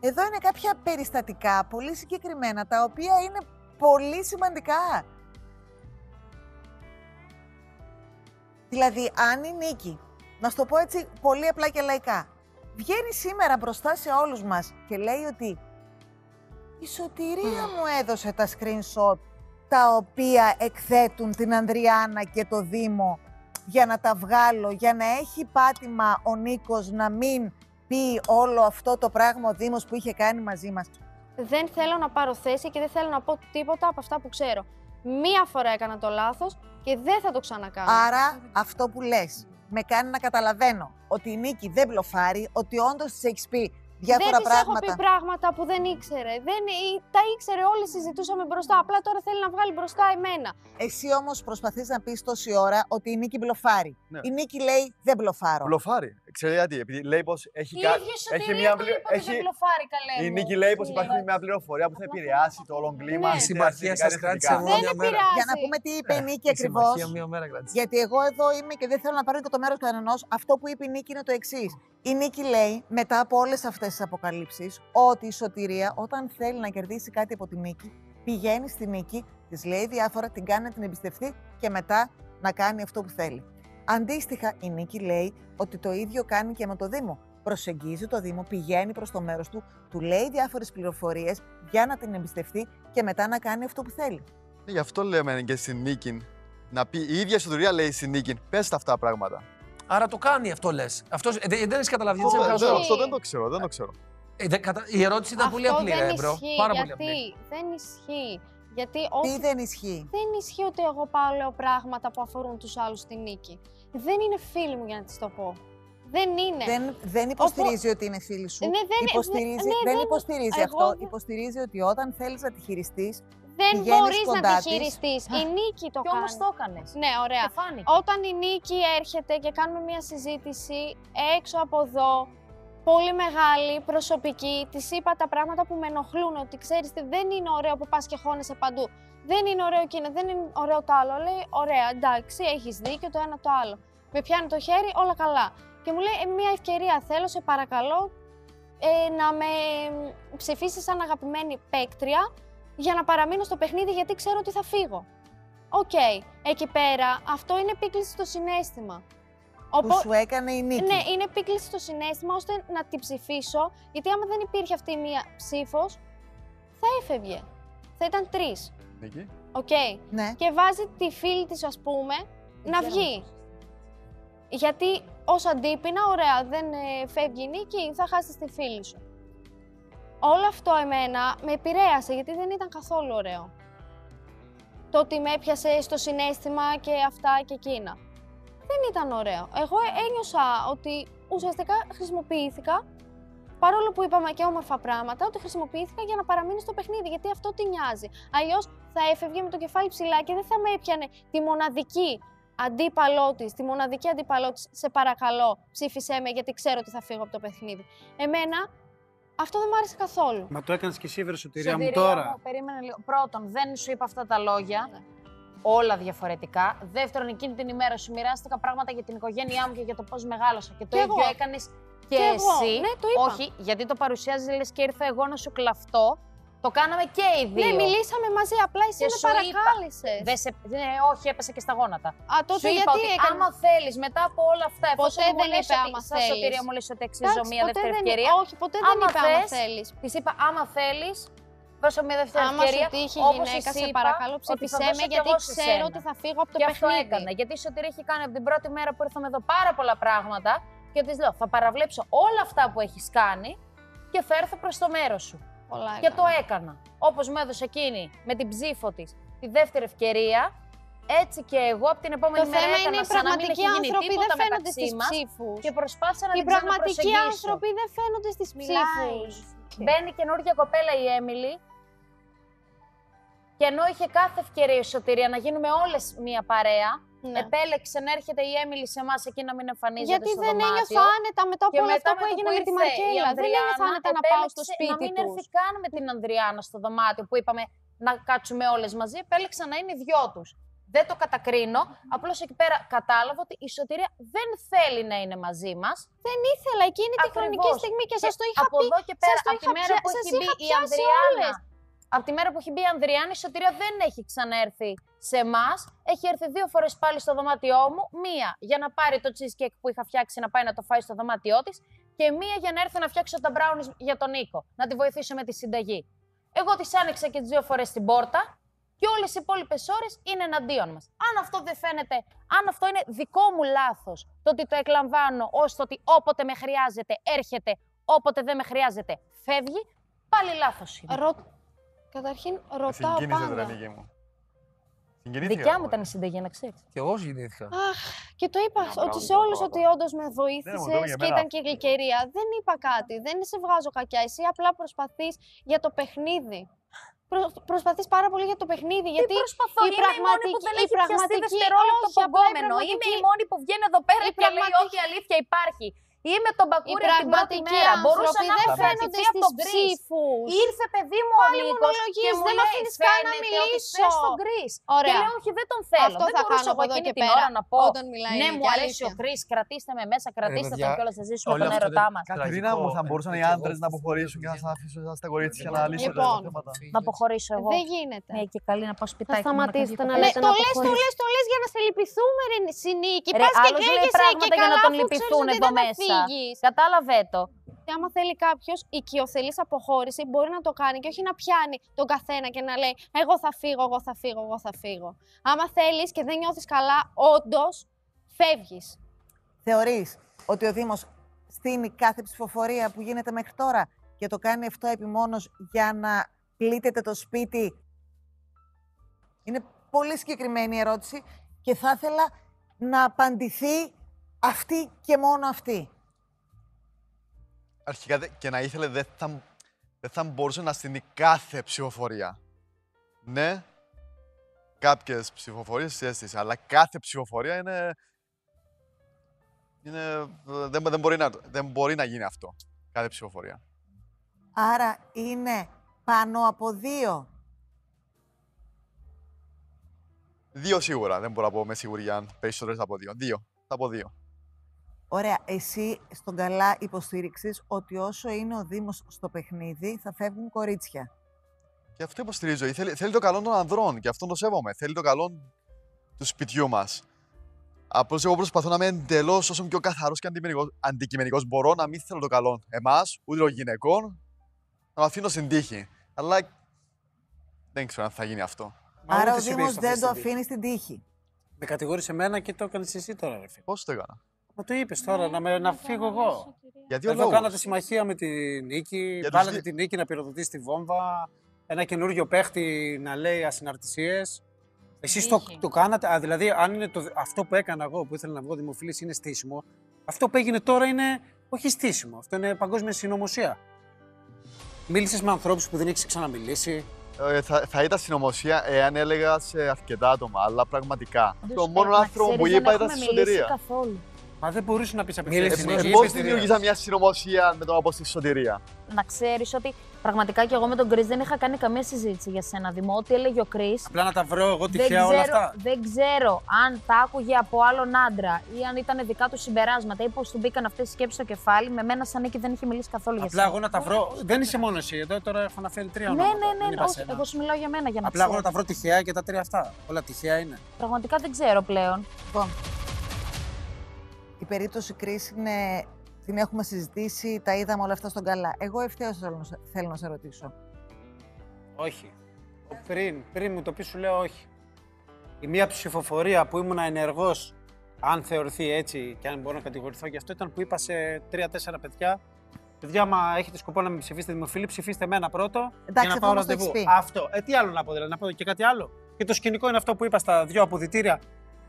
Εδώ είναι κάποια περιστατικά, πολύ συγκεκριμένα, τα οποία είναι πολύ σημαντικά. Δηλαδή, αν η Νίκη... Να σου το πω έτσι πολύ απλά και λαϊκά. Βγαίνει σήμερα μπροστά σε όλους μας και λέει ότι η Σωτηρία mm. μου έδωσε τα screenshot τα οποία εκθέτουν την Ανδριάννα και το Δήμο για να τα βγάλω, για να έχει πάτημα ο Νίκος να μην πει όλο αυτό το πράγμα ο Δήμος που είχε κάνει μαζί μας. Δεν θέλω να πάρω θέση και δεν θέλω να πω τίποτα από αυτά που ξέρω. Μία φορά έκανα το λάθος και δεν θα το ξανακάνω. Άρα αυτό που λες... Με κάνει να καταλαβαίνω ότι η Νίκη δεν μπλοφάρει, ότι όντως της έχεις πει διάφορα δεν πράγματα. Δεν της έχω πει πράγματα που δεν ήξερε. Δεν, τα ήξερε, όλες συζητούσαμε μπροστά. Απλά τώρα θέλει να βγάλει μπροστά εμένα. Εσύ όμως προσπαθείς να πεις τόση ώρα ότι η Νίκη μπλοφάρει. Ναι. Η Νίκη λέει δεν μπλοφάρω. Μπλοφάρει. Ξέρετε γιατί, επειδή λέει πως έχει κάτι. Έχει μια πληροφορία. Η Νίκη λέει πως υπάρχει μια πληροφορία που θα επηρεάσει το όλο κλίμα. Η συμμαχία σας κράτησε μόνο μια μέρα. Για να πούμε τι είπε η Νίκη ακριβώς. Γιατί εγώ εδώ είμαι και δεν θέλω να πάρω και το μέρος κανενός. Αυτό που είπε η Νίκη είναι το εξής. Η Νίκη λέει μετά από όλες αυτές τις αποκαλύψεις ότι η Σωτηρία όταν θέλει να κερδίσει κάτι από τη Νίκη, πηγαίνει στη Νίκη, της λέει διάφορα, την κάνει να την εμπιστευτεί και μετά να κάνει αυτό που θέλει. Αντίστοιχα, η Νίκη λέει ότι το ίδιο κάνει και με το Δήμο. Προσεγγίζει το Δήμο, πηγαίνει προς το μέρος του, του λέει διάφορες πληροφορίες για να την εμπιστευτεί και μετά να κάνει αυτό που θέλει. Γι' αυτό λέμε και στην Νίκη να πει, η ίδια Σωτηρία λέει στην Νίκη, πες τα αυτά τα πράγματα. Άρα το κάνει αυτό, λες. Αυτό δεν έχει καταλαβεί. Αυτό δεν το ξέρω, δεν το ξέρω. Η ερώτηση ήταν πολύ απλή, ρε μπρο. Πάρα πολύ απλή. Δεν ισχύει. Γιατί όχι... Τι δεν ισχύει. Δεν ισχύει ότι εγώ πάω λέω πράγματα που αφορούν τους άλλους στη Νίκη. Δεν είναι φίλη μου για να της το πω. Δεν είναι. Δεν, δεν υποστηρίζει Οπό... ότι είναι φίλη σου. Ναι, δεν υποστηρίζει, ναι, ναι, δεν δεν... υποστηρίζει εγώ... αυτό. Υποστηρίζει ότι όταν θέλεις να τη χειριστείς, δεν μπορείς να τη χειριστείς. Η Νίκη το κάνει. Όμως το έκανες. Ναι, ωραία. Όταν η Νίκη έρχεται και κάνουμε μια συζήτηση έξω από εδώ, πολύ μεγάλη, προσωπική, της είπα τα πράγματα που με ενοχλούν, ότι ξέρεις τι, δεν είναι ωραίο που πας και χώνεσαι παντού. Δεν είναι ωραίο εκείνο, δεν είναι ωραίο το άλλο. Λέει, ωραία, εντάξει, έχεις δίκιο το ένα το άλλο. Με πιάνει το χέρι, όλα καλά. Και μου λέει, μια ευκαιρία θέλω, σε παρακαλώ, ε, να με ψηφίσεις σαν αγαπημένη παίκτρια για να παραμείνω στο παιχνίδι, γιατί ξέρω ότι θα φύγω. Οκ, okay. Εκεί πέρα, αυτό είναι επίκληση στο συναίσθημα. Οπό... που σου έκανε η Νίκη. Ναι, είναι επίκληση στο συναίσθημα ώστε να την ψηφίσω, γιατί άμα δεν υπήρχε αυτή η μία ψήφος, θα έφευγε. Θα ήταν τρεις. Νίκη. Οκ. Okay. Ναι. Και βάζει τη φίλη της, ας πούμε, Νίκη, να βγει. Γιατί ως αντίπεινα, ωραία, δεν ε, φεύγει η Νίκη, θα χάσεις τη φίλη σου. Όλο αυτό εμένα με επηρέασε, γιατί δεν ήταν καθόλου ωραίο. Το ότι με έπιασε στο συναίσθημα και αυτά και εκείνα. Δεν ήταν ωραίο. Εγώ ένιωσα ότι ουσιαστικά χρησιμοποιήθηκα, παρόλο που είπαμε και όμορφα πράγματα, ότι χρησιμοποιήθηκα για να παραμείνει στο παιχνίδι, γιατί αυτό τη νοιάζει. Αλλιώς θα έφευγε με το κεφάλι ψηλά και δεν θα με έπιανε τη μοναδική αντίπαλό της, τη μοναδική αντίπαλό της, σε παρακαλώ ψήφισέ με γιατί ξέρω ότι θα φύγω από το παιχνίδι. Εμένα αυτό δεν μου άρεσε καθόλου. Μα το έκανες και εσύ, βρε Σωτηρία μου, τώρα. Περίμενα λίγο. Πρώτον, δεν σου είπα αυτά τα λόγια. Όλα διαφορετικά. Δεύτερον, εκείνη την ημέρα σου μοιράστηκα πράγματα για την οικογένειά μου και για το πώς μεγάλωσα. Και το και ίδιο έκανες και, και εσύ. Ναι, το είπα. Όχι, γιατί το παρουσιάζεις, λες και ήρθα εγώ να σου κλαφτώ. Το κάναμε και οι δύο. Ναι, μιλήσαμε μαζί. Απλά εσύ με παρακάλεσες. Δεν σε... ναι, όχι, έπεσε και στα γόνατα. Α, τότε σου γιατί είπα έκανα... άμα θέλεις μετά από όλα αυτά. Ποτέ δεν είπε άμα θέλεις. Σωτηρία μου λες ότι εξίζω μία δεύτερη ευκαιρία. Όχι, ποτέ δεν είπα άμα θέλεις. Της είπα άμα θέλεις. Δώσω μια δεύτερη άμα ευκαιρία, σου τύχει όπως γυναίκα, σε παρακαλώ ψήφισέ με, γιατί ξέρω σένα. Ότι θα φύγω από το και παιχνίδι. Και αυτό έκανα, γιατί η Σωτηρία έχει κάνει από την πρώτη μέρα που ήρθαμε εδώ πάρα πολλά πράγματα και της λέω, θα παραβλέψω όλα αυτά που έχεις κάνει και θα έρθω προς το μέρος σου. Πολλά και έκανα. Το έκανα. Όπως μου έδωσε εκείνη με την ψήφο της τη δεύτερη ευκαιρία, έτσι και εγώ από την επόμενη το μέρα θέμα έκανα, είναι οι πραγματικοί άνθρωποι δεν φαίνονται στις ψήφους. Και προσπάθησα να την ξαναπροσεγγίσω. Οι πραγματικοί άνθρωποι δεν φαίνονται στις ψήφους. Μπαίνει καινούργια κοπέλα η Έμιλι. Και ενώ είχε κάθε ευκαιρία η Σωτηρία να γίνουμε όλες μία παρέα, ναι. Επέλεξε να έρχεται η Έμιλι σε εμάς εκεί να μην εμφανίζεται. Γιατί στο δωμάτιο. Γιατί δεν ένιωθα άνετα μετά από όλα αυτά που έγινε με τη Μαρκέλλα. Δεν ένιωθα άνετα να πάω στο σπίτι τους. Να μην έρθει καν με την Ανδριάννα στο δωμάτιο που είπαμε να κάτσουμε όλες μαζί. Επέλεξα να είναι οι δυο τους. Δεν το κατακρίνω. Απλώς εκεί πέρα κατάλαβα ότι η Σωτηρία δεν θέλει να είναι μαζί μας. Δεν ήθελα εκείνη τη χρονική στιγμή και σας το είχα πει. Από εδώ και πέρα, από τη μέρα που έχει μπει η Ανδριάννα. Από τη μέρα που έχει μπει η Ανδριάννη, η Σωτηρία δεν έχει ξαναέρθει σε εμάς. Έχει έρθει δύο φορές πάλι στο δωμάτιό μου. Μία για να πάρει το cheesecake που είχα φτιάξει να πάει να το φάει στο δωμάτιό της. Και μία για να έρθει να φτιάξω τα brownies για τον Νίκο. Να τη βοηθήσω με τη συνταγή. Εγώ της άνοιξα και τις δύο φορές την πόρτα. Και όλες οι υπόλοιπες ώρες είναι εναντίον μας. Αν αυτό δεν φαίνεται, αν αυτό είναι δικό μου λάθος, το ότι το εκλαμβάνω ως το ότι όποτε με χρειάζεται έρχεται, όποτε δεν με χρειάζεται φεύγει, πάλι λάθος είναι. Ρω... Καταρχήν ρωτάω συγκίνησε, πάντα. Συγκίνησες, μου. Συγκινήθηκα. Δικιά μου ήταν η συνταγή, να ξέρεις. Και εγώ συγκινήθηκα. Αχ, και το είπα να, ότι σε όλους ότι όντως με βοήθησες και ήταν και η Γλυκερία. Δεν είπα κάτι, δεν σε βγάζω κακιά. Εσύ απλά προσπαθείς για το παιχνίδι. Προ, προσπαθείς πάρα πολύ για το παιχνίδι. Τι γιατί προσπαθώ, η είμαι η μόνη που δεν έχει πιαστεί δευτερόλεπτο από το επόμενο. Είμαι η μόνη που βγαίνει εδώ πέρα και λέει ότι η αλήθεια υπάρχει. ή με τον Πακούρια την πρώτη μέρα. Μπορούσα να φαίνονται στις ψήφους. Ήρθε παιδί μου ο Νίκος και μου λέει φαίνεται ότι θες τον Κρις. Και λέω όχι, δεν τον θέλω. Δεν μπορούσα εγώ εκείνη την ώρα να πω ναι, μου αρέσει ο Κρις, κρατήστε με μέσα, κρατήστε τον κιόλας, θα ζήσουμε τον έρωτά μας. Κατερίνα μου, θα μπορούσαν οι άντρες να αποχωρήσουν και να σας αφήσουν στα κορίτσια για να λύσουν τα θέματα. Να αποχωρήσω εγώ. Δεν γίνεται. Ναι, και καλή να πάω σπιτάκι. Θα σταματήσετε να λέτε να αποχωρήσω. Το λες, το λες για να σε λυπηθούμε, ρε Νίκη. Πας και κρέκεσαι και καλά αφού ξέρεις ότι δεν φύγεις. Κατάλαβε το. Και άμα θέλει κάποιος οικειοθελής αποχώρηση, μπορεί να το κάνει και όχι να πιάνει τον καθένα και να λέει εγώ θα φύγω, εγώ θα φύγω, εγώ θα φύγω. Άμα θέλεις και δεν νιώθεις καλά, όντως φεύγεις. Θεωρείς ότι ο Δήμος στείνει κάθε ψηφοφορία που γίνεται μέχρι τώρα και το κάνει αυτό επιμόνως για να πλήττεται το σπίτι? Είναι πολύ συγκεκριμένη η ερώτηση και θα ήθελα να απαντηθεί αυτή και μόνο αυτή. Αρχικά και να ήθελε δεν θα, δε θα μπορούσε να στείνει κάθε ψηφοφορία. Ναι, κάποιες ψηφοφορίες έστησε, αλλά κάθε ψηφοφορία είναι... είναι δεν, δεν, μπορεί να, δεν μπορεί να γίνει αυτό, κάθε ψηφοφορία. Άρα είναι πάνω από δύο. Δύο σίγουρα, δεν μπορώ να πω με σιγουριά αν περισσότερες από δύο. Δύο, από δύο. Ωραία, εσύ στον καλά υποστήριξες ότι όσο είναι ο Δήμος στο παιχνίδι θα φεύγουν κορίτσια. Και αυτό υποστηρίζω. Θέλει, θέλει το καλό των ανδρών και αυτό το σέβομαι. Θέλει το καλό του σπιτιού μας. Απλώς εγώ προσπαθώ να είμαι εντελώς όσο πιο καθαρός και αντικειμενικός μπορώ να μην θέλω το καλό εμάς, ούτε των γυναικών, να με αφήνω στην τύχη. Αλλά δεν ξέρω αν θα γίνει αυτό. Μα άρα ο Δήμος δεν το αφήνει στην τύχη. Με κατηγόρησε εμένα και το έκανες εσύ τώρα, ρε φίλε. Πώς το έκανα? Μα το είπες τώρα, ναι, να, με, να φύγω εγώ. Γιατί εδώ κάνατε συμμαχία με τη Νίκη, βάλατε τους... τη Νίκη να πυροδοτήσει τη βόμβα, ένα καινούριο παίχτη να λέει ασυναρτησίες. Εσείς το, το κάνατε, α, δηλαδή αν είναι το, αυτό που έκανα εγώ, που ήθελα να βγω δημοφιλής, είναι στήσιμο, αυτό που έγινε τώρα είναι όχι στήσιμο, αυτό είναι παγκόσμια συνωμοσία. Μίλησες με ανθρώπους που δεν έχεις ξαναμιλήσει. Θα, θα ήταν συνωμοσία εάν έλεγα σε αρκετά άτομα, αλλά πραγματικά. Τους το μόνο άνθρωπο που είπα ήταν στη Σωτηρία. Μα δεν μπορούσε να πεις απευθείας. Ε, πώς δημιούργησα μια συνωμοσία με τον Απόστολο στη Σωτηρία? Να ξέρεις ότι πραγματικά και εγώ με τον Κρις δεν είχα κάνει καμία συζήτηση για σένα, Δημό. Ό,τι έλεγε ο Κρις. Απλά να τα βρω εγώ τυχαία όλα αυτά. Δεν ξέρω αν τα άκουγε από άλλον άντρα ή αν ήταν δικά του συμπεράσματα ή πώς του μπήκαν αυτές οι σκέψεις στο κεφάλι. Με μένα σαν Νίκη δεν είχε μιλήσει καθόλου για σένα. Απλά εγώ να τα βρω. Δεν είσαι μόνο εσύ. Εδώ τώρα έχω αναφέρει τρία ονόματα. Ναι, ναι, ναι. ναι όχι, εγώ σου μιλάω για μένα για να απλά εγώ να τα βρω τυχαία και τα τρία αυτά. Όλα τυχαία είναι. Πραγματικά δεν ξέρω πλέον. Η περίπτωση Κρις είναι, την έχουμε συζητήσει, τα είδαμε όλα αυτά στον καλά. Εγώ ευθέως θέλω, θέλω να σε ρωτήσω. Όχι. Πριν, πριν μου το πει σου λέω όχι. Η μία ψηφοφορία που ήμουν ενεργός, αν θεωρηθεί έτσι και αν μπορώ να κατηγορηθώ γι' αυτό, ήταν που είπα σε τρία-τέσσερα παιδιά, παιδιά, μα έχετε σκοπό να με ψηφίσετε δημοφίλη, ψηφίστε εμένα πρώτο. Εντάξει, για να πάω ραντεβού. Αυτό. Ε, τι άλλο να πω, δηλαδή, να πω και κάτι άλλο. Και το σκηνικό είναι αυτό που είπα στα δύο αποδυτήρια.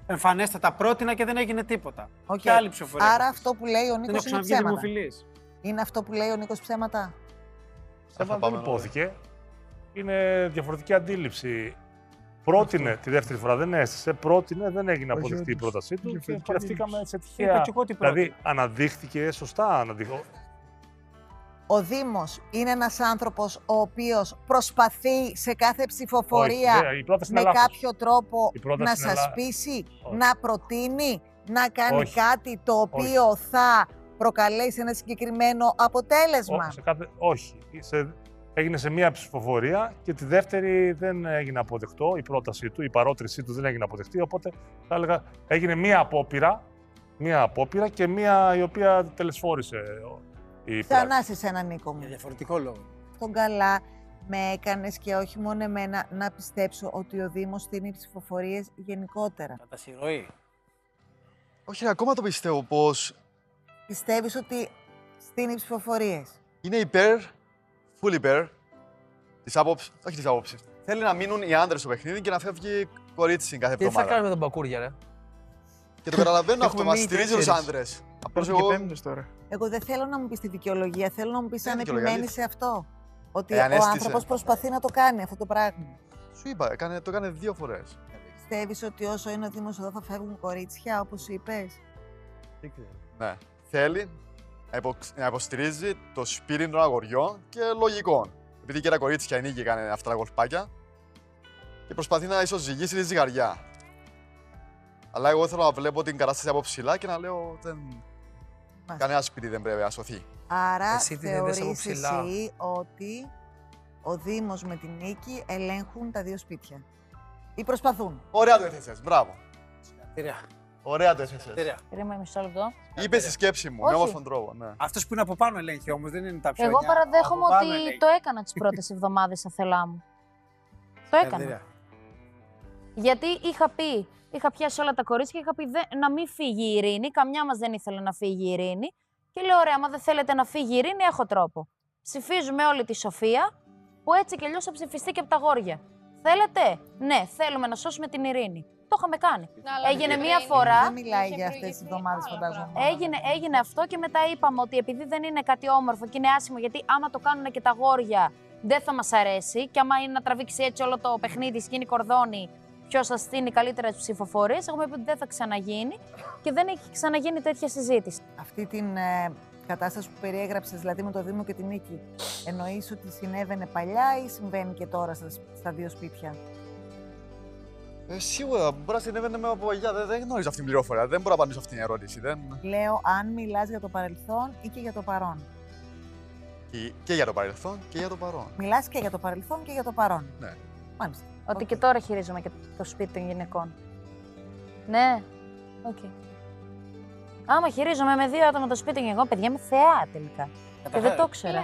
Εμφανέστατα πρότεινα και δεν έγινε τίποτα. Okay. Και άλλη ψηφοφορία. Άρα αυτό που λέει ο Νίκος είναι ψέματα. Είναι αυτό που λέει ο Νίκος ψέματα. Ψέματα δεν υπόθηκε. Είναι διαφορετική αντίληψη. Πρότεινε αυτό. Τη δεύτερη φορά, δεν έστησε. Πρότεινε, δεν έγινε αποδεκτή η πρότασή του. Και πορευτήκαμε σε τυχαία. Δηλαδή αναδείχθηκε σωστά. Αναδείχθηκε. Ο Δήμος είναι ένας άνθρωπος ο οποίος προσπαθεί σε κάθε ψηφοφορία όχι, δε, με κάποιο τρόπο να σας λά... πείσει, όχι. να προτείνει, να κάνει όχι. κάτι το οποίο όχι. θα προκαλέσει ένα συγκεκριμένο αποτέλεσμα. Όχι, σε κάθε... όχι. Σε... έγινε σε μία ψηφοφορία και τη δεύτερη δεν έγινε αποδεκτό, η πρότασή του, η παρότρισή του δεν έγινε αποδεκτή, οπότε θα έλεγα έγινε μία απόπειρα, μία απόπειρα και μία η οποία τελεσφόρησε. Ξανά σε σένα, Νίκο μου. Για διαφορετικό λόγο. Τον καλά με έκανες και όχι μόνο εμένα να πιστέψω ότι ο Δήμος στείνει ψηφοφορίες γενικότερα. Κατά συρροή. Όχι, ακόμα το πιστεύω πως... Πιστεύεις ότι στείνει ψηφοφορίες. Είναι υπέρ, full υπέρ, της άποψης, όχι της άποψης. Θέλει να μείνουν οι άντρες στο παιχνίδι και να φεύγει κορίτσι κάθε εβδομάδα. Τι θα κάνουμε με τον Πακούρια, ρε. Και το καταλαβαίνω αυτό, μας στηρίζει τους άντρες. Απλώς εγώ... Τώρα. Εγώ δεν θέλω να μου πεις τη δικαιολογία, θέλω να μου πεις αν επιμένεις σε αυτό. Ότι ε, ο άνθρωπος προσπαθεί να το κάνει αυτό το πράγμα. Σου είπα, το έκανε δύο φορές. Πιστεύεις ότι όσο είναι ο Δήμος εδώ θα φεύγουν κορίτσια, όπως είπες? Ναι. Θέλει να υποστηρίζει το σπίτι των αγοριών και λογικών. Επειδή και τα κορίτσια Νίκη έκανε αυτά τα κολπάκια και προσπαθεί να ισοζυγίσει τη ζυγαριά. Αλλά εγώ θέλω να βλέπω την κατάσταση από ψηλά και να λέω δεν... κανένα σπίτι δεν πρέπει να σωθεί. Άρα εσύ θεωρείς εσύ ότι ο Δήμος με την Νίκη ελέγχουν τα δύο σπίτια. Ή προσπαθούν. Ωραία το έθεσες, μπράβο. Συγχαρητήρια. Ωραία το έθεσες. Περίμενε μισό λεπτό. Είπε στη σκέψη μου, με όμορφον τρόπο. Ναι. Αυτό που είναι από πάνω ελέγχει όμως, δεν είναι τα πιο. Εγώ παραδέχομαι ότι ελέγχει. Το έκανα τις πρώτες εβδομάδες αθελά μου. Το έκανα. Γιατί είχα πει, είχα πιάσει όλα τα κορίτσια και είχα πει δε, να μην φύγει η Ειρήνη. Καμιά μας δεν ήθελε να φύγει η Ειρήνη. Και λέω: ωραία, άμα δεν θέλετε να φύγει η Ειρήνη, έχω τρόπο. Ψηφίζουμε όλη τη Σοφία, που έτσι κι αλλιώς θα ψηφιστεί και από τα γόρια. Θέλετε, ναι, θέλουμε να σώσουμε την Ειρήνη. Το είχαμε κάνει. Να, έγινε μία Ειρήνη. φορά. Δεν μιλάει για αυτές τις εβδομάδες, φαντάζομαι. Έγινε, έγινε αυτό και μετά είπαμε ότι επειδή δεν είναι κάτι όμορφο και είναι άσχημο, γιατί άμα το κάνουν και τα γόρια δεν θα μας αρέσει. Και άμα είναι να τραβήξει έτσι όλο το παιχνίδι, σκύνει κορδόνι. Ποιο θα στείλει καλύτερα τις ψηφοφορίες, έχουμε πει ότι δεν θα ξαναγίνει και δεν έχει ξαναγίνει τέτοια συζήτηση. Αυτή την ε, κατάσταση που περιέγραψες, δηλαδή με το Δήμο και την Νίκη, εννοείς ότι συνέβαινε παλιά ή συμβαίνει και τώρα στα, στα δύο σπίτια? Ε, σίγουρα, μπορεί να συνέβαινε με από παλιά. Δεν, δεν γνωρίζω αυτήν την πληροφορία. Δεν μπορώ να απαντήσω αυτήν την ερώτηση. Δεν... Λέω αν μιλάς για το παρελθόν ή και για το παρόν. Και, και για το παρελθόν και για το παρόν. Μιλάς και για το παρελθόν και για το παρόν. Ναι. Μάλιστα. Ότι okay. και τώρα χειρίζομαι και το σπίτι των γυναικών. Ναι, οκ. Okay. Άμα χειρίζομαι με δύο άτομα το σπίτι των γυναικών, παιδιά είμαι θεά τελικά. Και δεν το ήξερα.